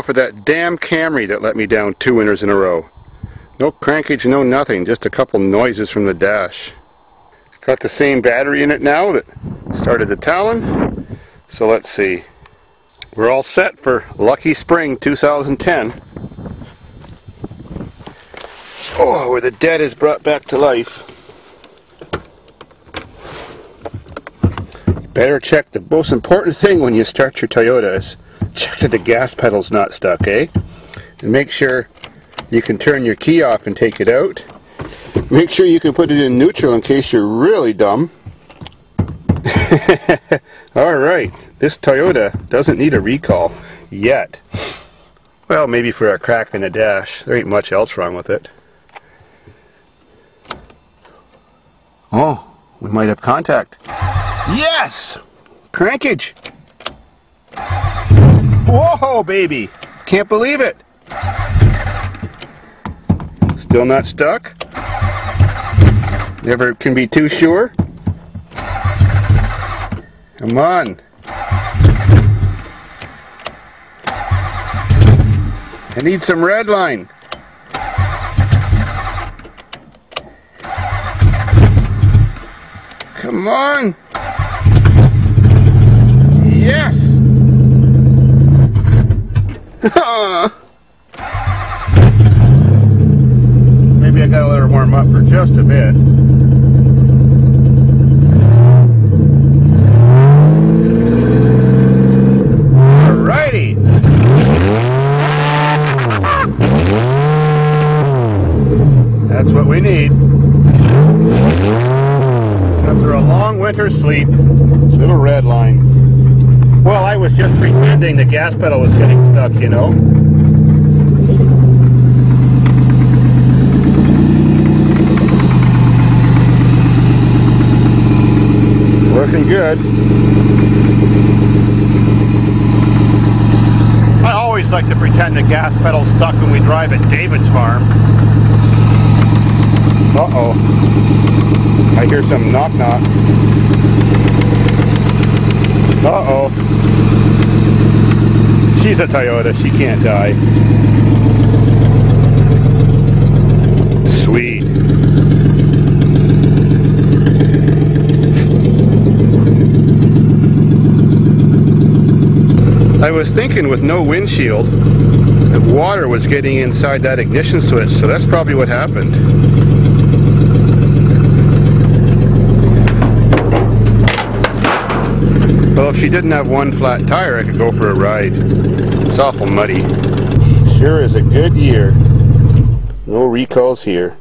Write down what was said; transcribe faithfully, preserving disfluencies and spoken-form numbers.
now for that damn Camry that let me down two winters in a row. No crankage, no nothing, just a couple noises from the dash. Got the same battery in it now that started the Talon. So let's see. We're all set for Lucky Spring two thousand ten. Oh, where the dead is brought back to life. You better check the most important thing when you start your Toyota is check that the gas pedal's not stuck, eh? And make sure you can turn your key off and take it out. Make sure you can put it in neutral in case you're really dumb. Alright, this Toyota doesn't need a recall yet. Well, maybe for a crack in the dash. There ain't much else wrong with it. Oh, we might have contact. Yes! Crankage! Whoa, baby! Can't believe it! Still not stuck? Never can be too sure. Come on. I need some red line. Come on. Yes. Maybe I gotta let her warm up for just a bit. That's what we need. After a long winter's sleep, it's a little red line. Well, I was just pretending the gas pedal was getting stuck, you know. Working good. I always like to pretend the gas pedal's stuck when we drive at David's farm. Uh-oh. I hear some knock-knock. Uh-oh. She's a Toyota. She can't die. Sweet. I was thinking with no windshield, that water was getting inside that ignition switch, so that's probably what happened. Well, if she didn't have one flat tire, I could go for a ride. It's awful muddy. Sure is a good year. No recalls here.